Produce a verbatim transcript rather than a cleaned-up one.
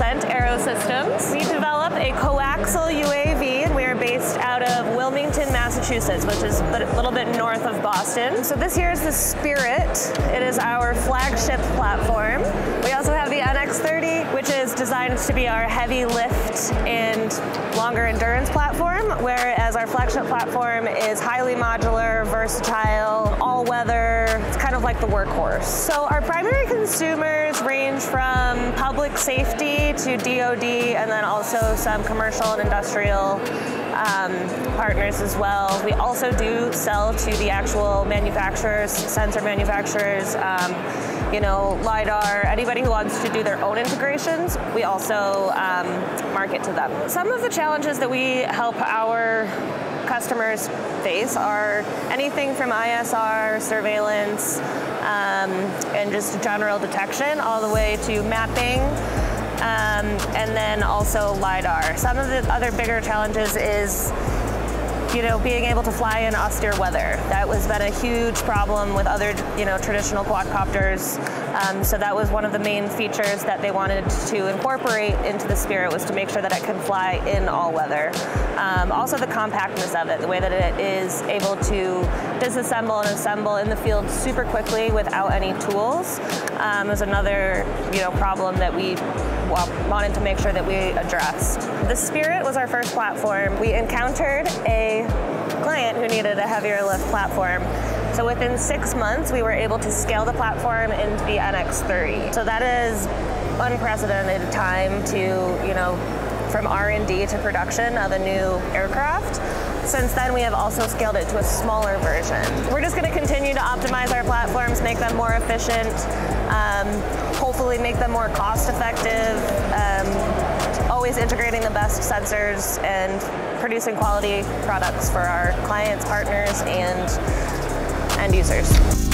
Ascent Aero Systems. We develop a coaxial U A V, and we are based out of Wilmington, Massachusetts, which is a little bit north of Boston. So this here is the Spirit. It is our flagship platform. We also have the N X thirty, which is designed to be our heavy lift and longer endurance platform, whereas our flagship platform is highly modular, versatile, all-weather. It's kind of like the workhorse. So our primary consumers range from public safety to D O D, and then also some commercial and industrial Um, partners as well. We also do sell to the actual manufacturers, sensor manufacturers, um, you know, LIDAR, anybody who wants to do their own integrations, we also um, market to them. Some of the challenges that we help our customers face are anything from I S R, surveillance, um, and just general detection, all the way to mapping. Um, and then also LIDAR. Some of the other bigger challenges is, you know, being able to fly in austere weather. That has been a huge problem with other, you know, traditional quadcopters. Um, so that was one of the main features that they wanted to incorporate into the Spirit, was to make sure that it can fly in all weather. Um, also the compactness of it, the way that it is able to disassemble and assemble in the field super quickly without any tools um, is another, you know, problem that we wanted to make sure that we addressed. The Spirit was our first platform. We encountered a client who needed a heavier lift platform. So within six months, we were able to scale the platform into the N X thirty. So that is unprecedented time to, you know, from R and D to production of a new aircraft. Since then, we have also scaled it to a smaller version. We're just going to continue to optimize our platforms, make them more efficient, um, hopefully make them more cost-effective, um, always integrating the best sensors and producing quality products for our clients, partners, and end users.